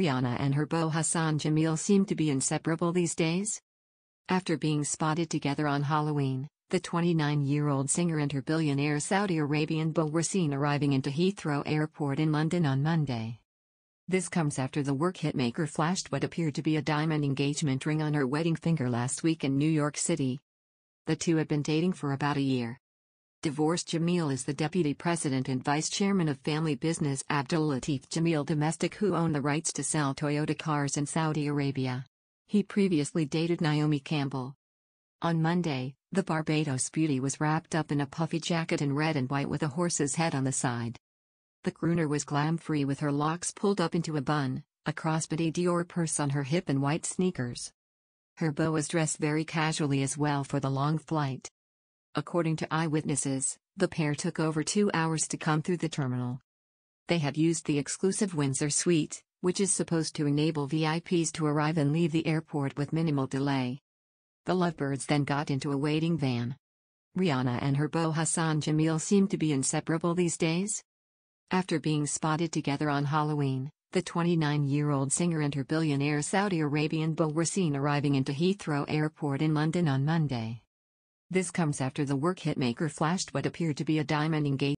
Rihanna and her beau Hassan Jameel seem to be inseparable these days. After being spotted together on Halloween, the 29-year-old singer and her billionaire Saudi Arabian beau were seen arriving into Heathrow Airport in London on Monday. This comes after the work hitmaker flashed what appeared to be a diamond engagement ring on her wedding finger last week in New York City. The two had been dating for about a year. Divorced Jameel is the deputy president and vice chairman of family business Abdul Latif Jameel Domestic, who own the rights to sell Toyota cars in Saudi Arabia. He previously dated Naomi Campbell. On Monday, the Barbados beauty was wrapped up in a puffy jacket in red and white with a horse's head on the side. The crooner was glam-free with her locks pulled up into a bun, a crossbody Dior purse on her hip and white sneakers. Her beau was dressed very casually as well for the long flight. According to eyewitnesses, the pair took over 2 hours to come through the terminal. They had used the exclusive Windsor Suite, which is supposed to enable VIPs to arrive and leave the airport with minimal delay. The lovebirds then got into a waiting van. Rihanna and her beau Hassan Jameel seem to be inseparable these days. After being spotted together on Halloween, the 29-year-old singer and her billionaire Saudi Arabian beau were seen arriving into Heathrow Airport in London on Monday. This comes after the work hitmaker flashed what appeared to be a diamond engagement.